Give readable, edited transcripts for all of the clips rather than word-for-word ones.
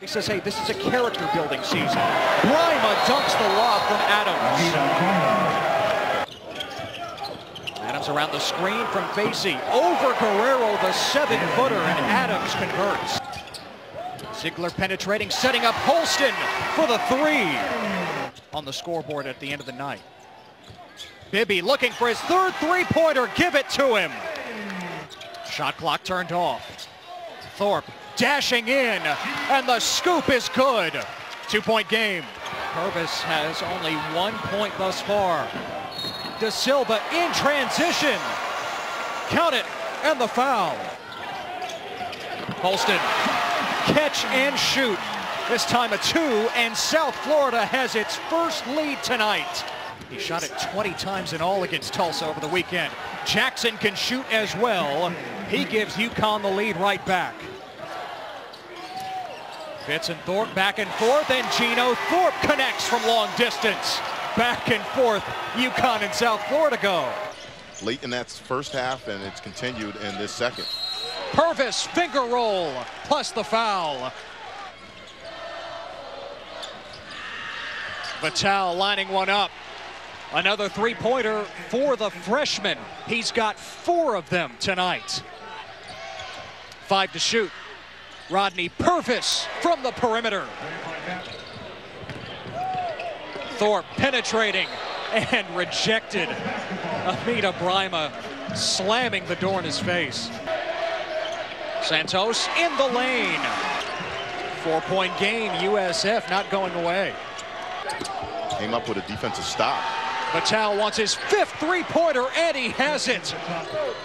He says, hey, this is a character-building season. Brima dunks the lob from Adams. Adams around the screen from Bazie. Over Guerrero, the seven-footer, and Adams converts. Ziegler penetrating, setting up Holston for the three. On the scoreboard at the end of the night. Bibby looking for his third three-pointer. Give it to him. Shot clock turned off. Thorpe dashing in, and the scoop is good. Two-point game. Purvis has only 1 point thus far. De Silva in transition. Count it, and the foul. Holston, catch and shoot. This time a two, and South Florida has its first lead tonight. He shot it 20 times in all against Tulsa over the weekend. Jackson can shoot as well. He gives UConn the lead right back. Fitz and Thorpe back and forth, and Gino Thorpe connects from long distance. Back and forth, UConn and South Florida go. Late in that first half, and it's continued in this second. Purvis, finger roll, plus the foul. Vital lining one up. Another three-pointer for the freshman. He's got four of them tonight. Five to shoot. Rodney Purvis from the perimeter. Thorpe penetrating and rejected. Amita Brima slamming the door in his face. Santos in the lane. 4 point game, USF not going away. Came up with a defensive stop. Patel wants his fifth three-pointer, and he has it.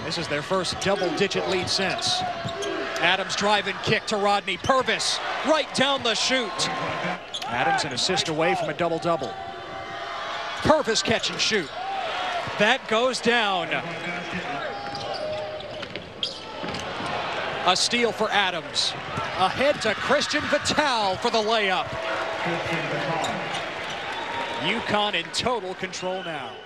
This is their first double-digit lead since. Adams driving kick to Rodney Purvis, right down the chute. Adams an assist away from a double-double. Purvis catch and shoot. That goes down. A steal for Adams. Ahead to Christian Vital for the layup. UConn in total control now.